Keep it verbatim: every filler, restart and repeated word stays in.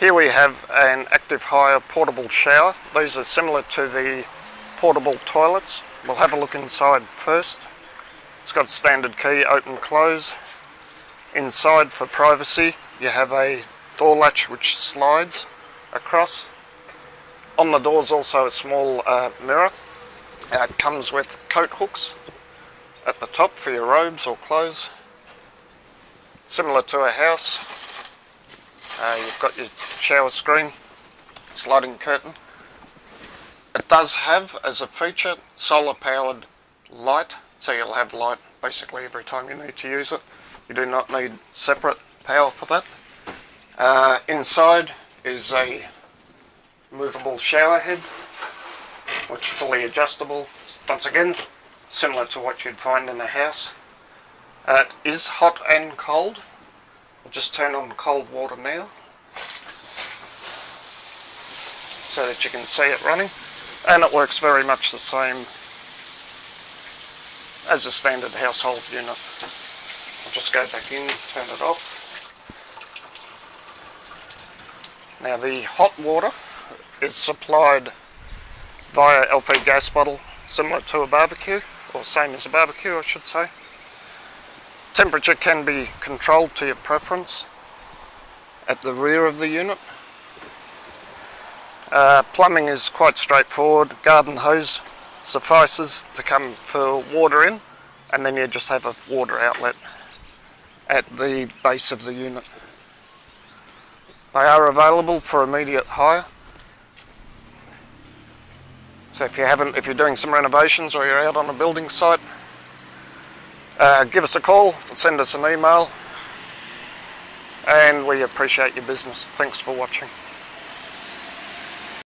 Here we have an Active Hire portable shower. These are similar to the portable toilets. We'll have a look inside first. It's got a standard key, open, close. Inside, for privacy, you have a door latch which slides across. On the door is also a small uh, mirror. Uh, it comes with coat hooks at the top for your robes or clothes. Similar to a house, uh, you've got your shower screen, sliding curtain. It does have, as a feature, solar powered light, so you'll have light basically every time you need to use it. You do not need separate power for that. Uh, inside is a movable shower head, which is fully adjustable, once again similar to what you'd find in a house. Uh, it is hot and cold. I'll just turn on cold water now so that you can see it running, and it works very much the same as a standard household unit. I'll just go back in, turn it off. Now the hot water is supplied via L P G gas bottle, similar to a barbecue, or same as a barbecue I should say. Temperature can be controlled to your preference at the rear of the unit. Uh, plumbing is quite straightforward. Garden hose suffices to come for water in, and then you just have a water outlet at the base of the unit. They are available for immediate hire. So if you haven't, if you're doing some renovations or you're out on a building site, uh, give us a call, send us an email, and we appreciate your business. Thanks for watching.